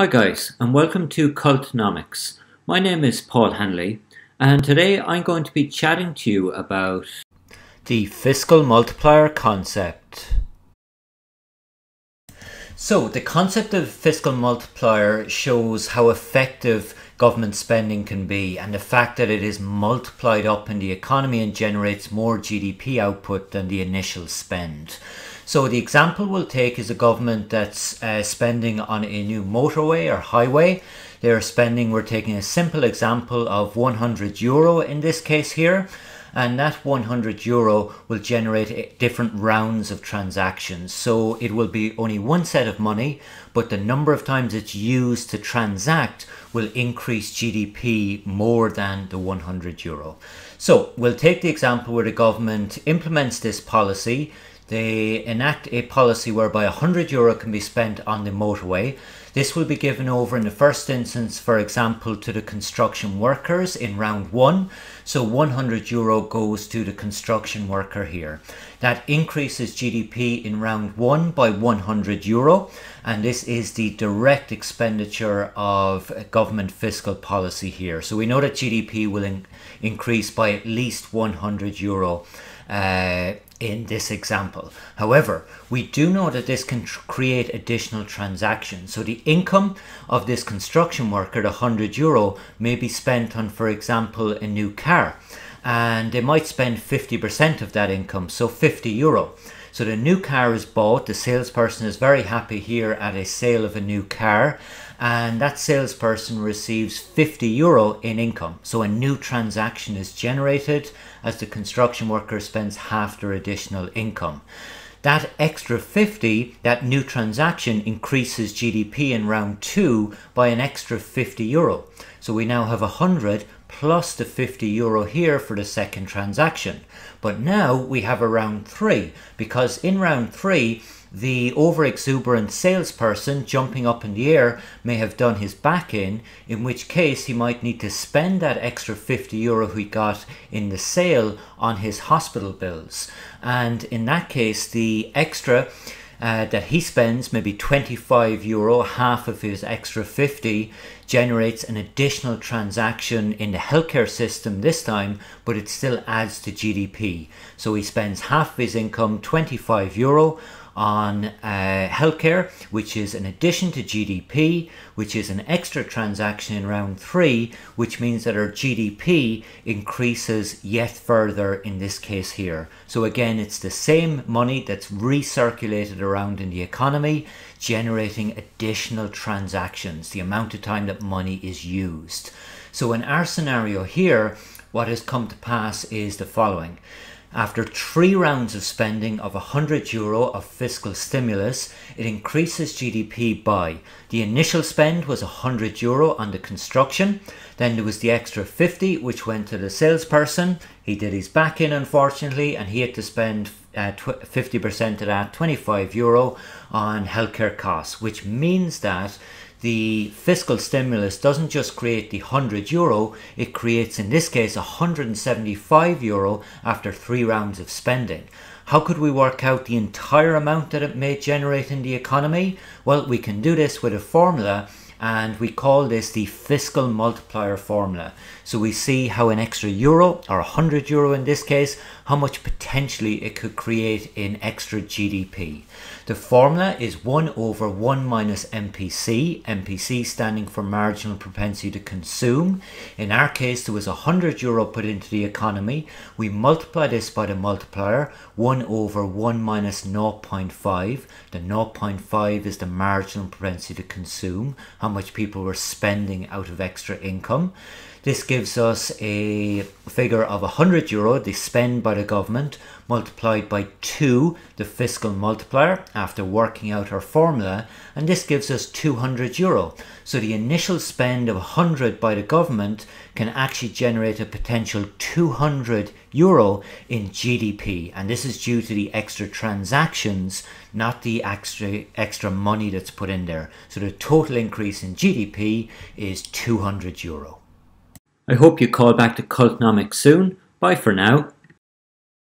Hi guys, and welcome to Cultnomics. My name is Paul Hanley, and today I'm going to be chatting to you about the fiscal multiplier concept. So the concept of fiscal multiplier shows how effective government spending can be, and the fact that it is multiplied up in the economy and generates more GDP output than the initial spend. So the example we'll take is a government that's spending on a new motorway or highway. They're spending, we're taking a simple example of €100 in this case here. And that €100 will generate different rounds of transactions. So it will be only one set of money, but the number of times it's used to transact will increase GDP more than the €100. So we'll take the example where the government implements this policy. They enact a policy whereby €100 can be spent on the motorway. This will be given over in the first instance, for example, to the construction workers in round one. So €100 goes to the construction worker here. That increases GDP in round one by €100. And this is the direct expenditure of government fiscal policy here. So we know that GDP will increase by at least €100. In this example. However, we do know that this can create additional transactions. So the income of this construction worker, the €100, may be spent on, for example, a new car, and they might spend 50% of that income, so €50. So the new car is bought, the salesperson is very happy here at a sale of a new car, and that salesperson receives €50 in income. So a new transaction is generated as the construction worker spends half their additional income. That extra 50, that new transaction, increases GDP in round two by an extra €50. So we now have 100 plus the €50 here for the second transaction. But now we have a round three, because in round three, the overexuberant salesperson jumping up in the air may have done his back in which case he might need to spend that extra €50 he got in the sale on his hospital bills. And in that case, the extra that he spends, maybe €25, half of his extra 50, generates an additional transaction in the healthcare system this time, but it still adds to GDP. So he spends half of his income, €25, on healthcare, which is an addition to GDP, which is an extra transaction in round three, which means that our GDP increases yet further in this case here. So again, it's the same money that's recirculated around in the economy, generating additional transactions, the amount of time that money is used. So in our scenario here, what has come to pass is the following. After three rounds of spending of €100 of fiscal stimulus, it increases GDP by, the initial spend was €100 on the construction, then there was the extra 50 which went to the salesperson. He did his back in, unfortunately, and he had to spend 50% of that, €25, on healthcare costs, which means that the fiscal stimulus doesn't just create the €100, it creates, in this case, €175 after three rounds of spending. How could we work out the entire amount that it may generate in the economy? Well, we can do this with a formula, and we call this the fiscal multiplier formula. So we see how an extra euro, or €100 in this case, how much potentially it could create in extra GDP. The formula is 1 over 1 minus MPC, MPC standing for marginal propensity to consume. In our case, there was €100 put into the economy. We multiply this by the multiplier, 1 over 1 minus 0.5. The 0.5 is the marginal propensity to consume, how much people were spending out of extra income. This gives us a figure of €100, the spend by the government, multiplied by 2, the fiscal multiplier, after working out our formula, and this gives us €200. So the initial spend of 100 by the government can actually generate a potential €200 in GDP, and this is due to the extra transactions, not the extra money that's put in there. So the total increase in GDP is €200. I hope you call back to Cultnomics soon. Bye for now.